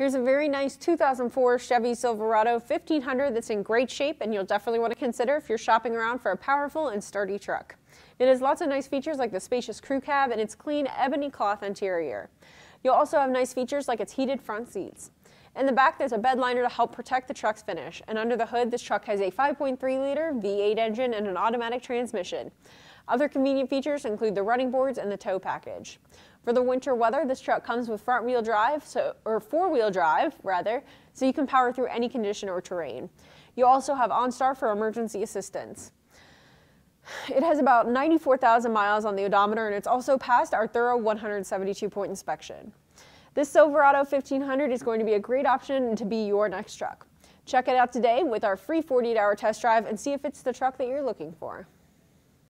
Here's a very nice 2004 Chevy Silverado 1500 that's in great shape, and you'll definitely want to consider if you're shopping around for a powerful and sturdy truck. It has lots of nice features like the spacious crew cab and its clean ebony cloth interior. You'll also have nice features like its heated front seats. In the back, there's a bed liner to help protect the truck's finish, and under the hood, this truck has a 5.3-liter V8 engine and an automatic transmission. Other convenient features include the running boards and the tow package. For the winter weather, this truck comes with front-wheel drive, or four-wheel drive, rather, so you can power through any condition or terrain. You also have OnStar for emergency assistance. It has about 94,000 miles on the odometer, and it's also passed our thorough 172-point inspection. This Silverado 1500 is going to be a great option to be your next truck. Check it out today with our free 48-hour test drive and see if it's the truck that you're looking for.